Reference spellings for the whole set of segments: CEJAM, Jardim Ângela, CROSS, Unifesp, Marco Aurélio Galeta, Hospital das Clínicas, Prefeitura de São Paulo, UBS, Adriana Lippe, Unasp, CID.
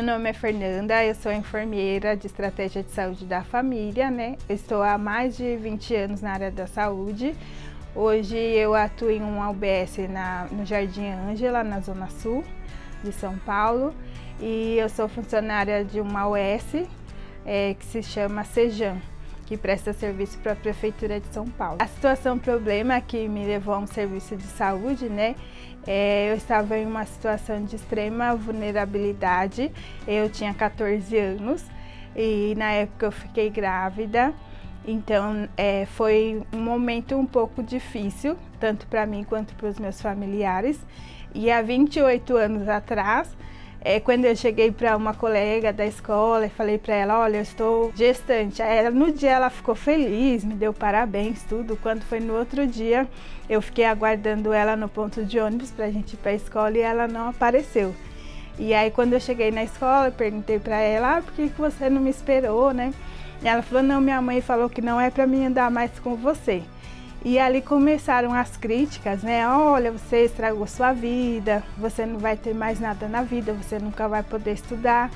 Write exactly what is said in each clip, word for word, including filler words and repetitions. Meu nome é Fernanda, eu sou enfermeira de estratégia de saúde da família, né? Eu estou há mais de vinte anos na área da saúde. Hoje eu atuo em uma U B S na, no Jardim Ângela, na Zona Sul de São Paulo. E eu sou funcionária de uma U S é, que se chama CEJAM, que presta serviço para a Prefeitura de São Paulo. A situação problema que me levou a um serviço de saúde, né? É, eu estava em uma situação de extrema vulnerabilidade, eu tinha quatorze anos e na época eu fiquei grávida, então é, foi um momento um pouco difícil, tanto para mim quanto para os meus familiares. E há vinte e oito anos atrás, É, quando eu cheguei para uma colega da escola e falei para ela, olha, eu estou gestante. Ela, no dia ela ficou feliz, me deu parabéns, tudo. Quando foi no outro dia, eu fiquei aguardando ela no ponto de ônibus para a gente ir para a escola e ela não apareceu. E aí quando eu cheguei na escola, eu perguntei para ela, ah, por que você não me esperou, né? E ela falou, não, minha mãe falou que não é para mim andar mais com você. E ali começaram as críticas, né? Olha, você estragou sua vida, você não vai ter mais nada na vida, você nunca vai poder estudar,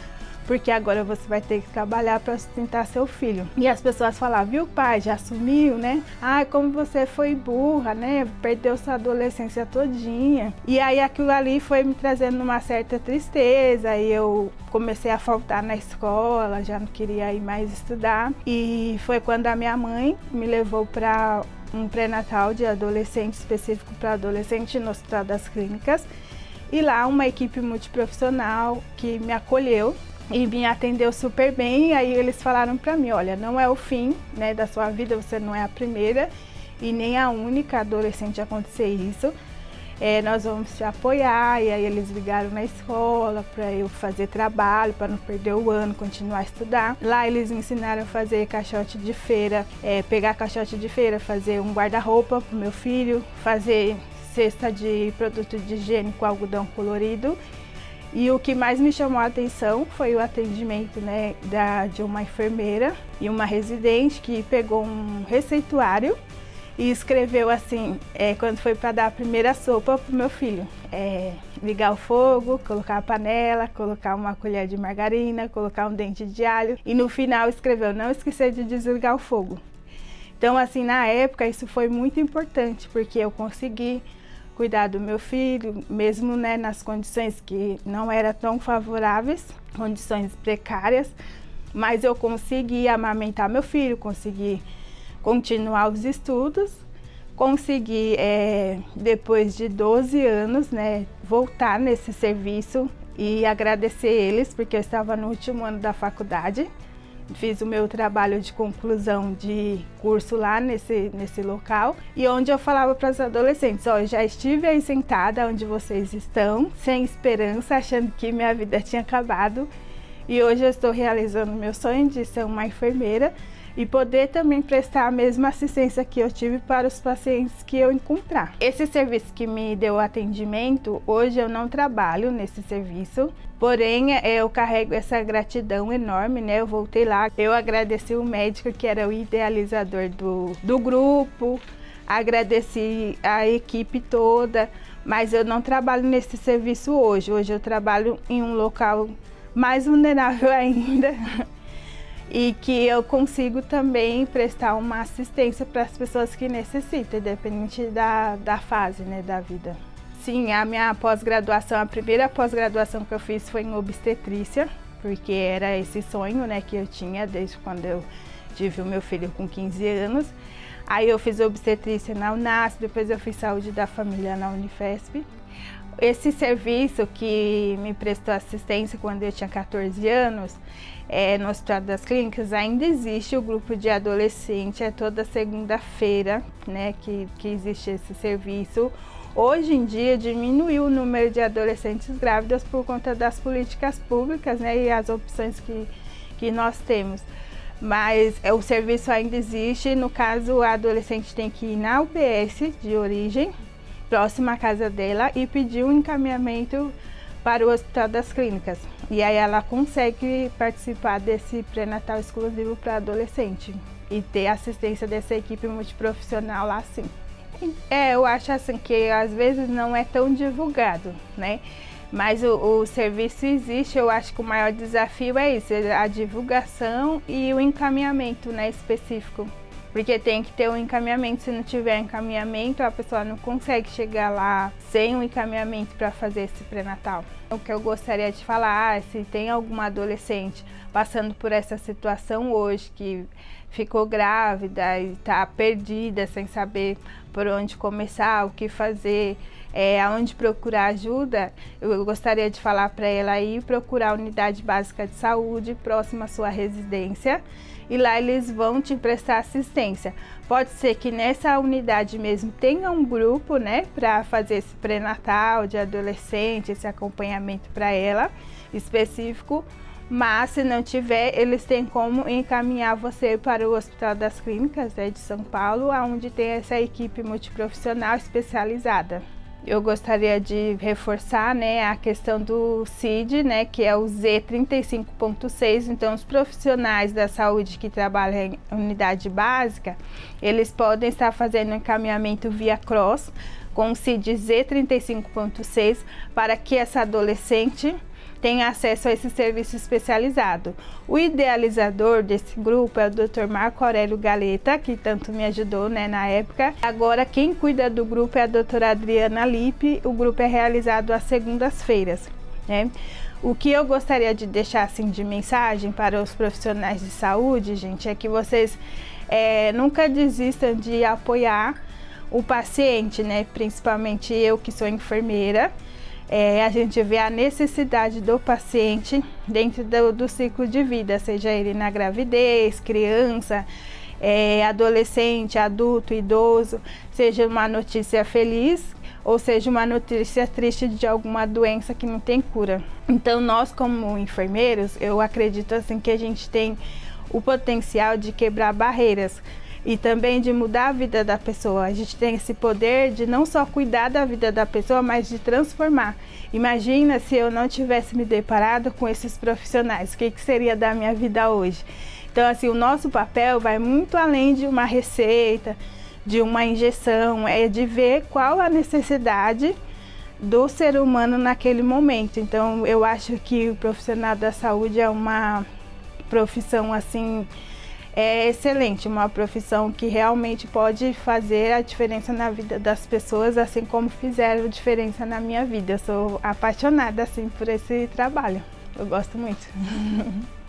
porque agora você vai ter que trabalhar para sustentar seu filho. E as pessoas falavam, viu, pai, já sumiu, né? Ah, como você foi burra, né? Perdeu sua adolescência todinha. E aí aquilo ali foi me trazendo uma certa tristeza, e eu comecei a faltar na escola, já não queria ir mais estudar. E foi quando a minha mãe me levou para um pré-natal de adolescente, específico para adolescente, no Hospital das Clínicas. E lá uma equipe multiprofissional que me acolheu e me atendeu super bem. E aí eles falaram para mim, olha, não é o fim, né, da sua vida, você não é a primeira e nem a única adolescente a acontecer isso. É, nós vamos te apoiar. E aí eles ligaram na escola para eu fazer trabalho, para não perder o ano, continuar a estudar. Lá eles me ensinaram a fazer caixote de feira, é, pegar caixote de feira, fazer um guarda-roupa para o meu filho, fazer cesta de produto de higiene com algodão colorido. E o que mais me chamou a atenção foi o atendimento, né, da, de uma enfermeira e uma residente que pegou um receituário e escreveu assim, é, quando foi para dar a primeira sopa pro meu filho, é, ligar o fogo, colocar a panela, colocar uma colher de margarina, colocar um dente de alho e no final escreveu, não esquecer de desligar o fogo. Então assim, na época isso foi muito importante, porque eu consegui cuidar do meu filho, mesmo, né, nas condições que não eram tão favoráveis, condições precárias, mas eu consegui amamentar meu filho, consegui continuar os estudos, consegui, é, depois de doze anos, né, voltar nesse serviço e agradecer eles, porque eu estava no último ano da faculdade, fiz o meu trabalho de conclusão de curso lá nesse, nesse local, e onde eu falava para os adolescentes, ó, eu já estive aí sentada onde vocês estão, sem esperança, achando que minha vida tinha acabado, e hoje eu estou realizando meu sonho de ser uma enfermeira, e poder também prestar a mesma assistência que eu tive para os pacientes que eu encontrar. Esse serviço que me deu atendimento, hoje eu não trabalho nesse serviço, porém eu carrego essa gratidão enorme, né? Eu voltei lá, eu agradeci o médico que era o idealizador do, do grupo, agradeci a equipe toda, mas eu não trabalho nesse serviço hoje, hoje eu trabalho em um local mais vulnerável ainda, e que eu consigo também prestar uma assistência para as pessoas que necessitam, independente da, da fase, né, da vida. Sim, a minha pós-graduação, a primeira pós-graduação que eu fiz foi em obstetrícia, porque era esse sonho, né, que eu tinha desde quando eu tive o meu filho com quinze anos. Aí eu fiz obstetrícia na Unasp, depois eu fiz saúde da família na Unifesp. Esse serviço que me prestou assistência quando eu tinha quatorze anos, é, no Hospital das Clínicas, ainda existe o grupo de adolescente, é toda segunda-feira, né, que, que existe esse serviço. Hoje em dia diminuiu o número de adolescentes grávidas por conta das políticas públicas, né, e as opções que, que nós temos. Mas é, o serviço ainda existe, no caso a adolescente tem que ir na U B S de origem, próxima à casa dela, e pediu um encaminhamento para o Hospital das Clínicas. E aí ela consegue participar desse pré-natal exclusivo para adolescente e ter assistência dessa equipe multiprofissional lá, sim. É, eu acho assim que às vezes não é tão divulgado, né? Mas o, o serviço existe, eu acho que o maior desafio é isso, a divulgação e o encaminhamento, né, específico. Porque tem que ter um encaminhamento, se não tiver encaminhamento, a pessoa não consegue chegar lá sem um encaminhamento para fazer esse pré-natal. O que eu gostaria de falar, ah, se tem alguma adolescente passando por essa situação hoje, que ficou grávida e está perdida, sem saber por onde começar, o que fazer, é, aonde procurar ajuda, eu gostaria de falar para ela ir procurar a unidade básica de saúde próxima à sua residência, e lá eles vão te prestar assistência. Pode ser que nessa unidade mesmo tenha um grupo, né, para fazer esse pré-natal de adolescente, esse acompanhamento para ela específico, mas se não tiver, eles têm como encaminhar você para o Hospital das Clínicas, né, de São Paulo, onde tem essa equipe multiprofissional especializada. Eu gostaria de reforçar, né, a questão do C I D, né, que é o Z trinta e cinco ponto seis. Então, os profissionais da saúde que trabalham em unidade básica, eles podem estar fazendo encaminhamento via CROSS com o C I D Z trinta e cinco ponto seis para que essa adolescente tenha acesso a esse serviço especializado. O idealizador desse grupo é o doutor Marco Aurélio Galeta, que tanto me ajudou, né, na época. Agora quem cuida do grupo é a doutora Adriana Lippe. O grupo é realizado às segundas-feiras, né? O que eu gostaria de deixar assim de mensagem para os profissionais de saúde, gente, é que vocês é, nunca desistam de apoiar o paciente, né? Principalmente eu, que sou enfermeira. É, a gente vê a necessidade do paciente dentro do, do ciclo de vida, seja ele na gravidez, criança, é, adolescente, adulto, idoso, seja uma notícia feliz ou seja uma notícia triste de alguma doença que não tem cura. Então nós, como enfermeiros, eu acredito assim que a gente tem o potencial de quebrar barreiras e também de mudar a vida da pessoa. A gente tem esse poder de não só cuidar da vida da pessoa, mas de transformar. Imagina se eu não tivesse me deparado com esses profissionais, o que que seria da minha vida hoje? Então, assim, o nosso papel vai muito além de uma receita, de uma injeção, é de ver qual a necessidade do ser humano naquele momento. Então, eu acho que o profissional da saúde é uma profissão, assim, é excelente, uma profissão que realmente pode fazer a diferença na vida das pessoas, assim como fizeram a diferença na minha vida. Eu sou apaixonada, assim, por esse trabalho. Eu gosto muito.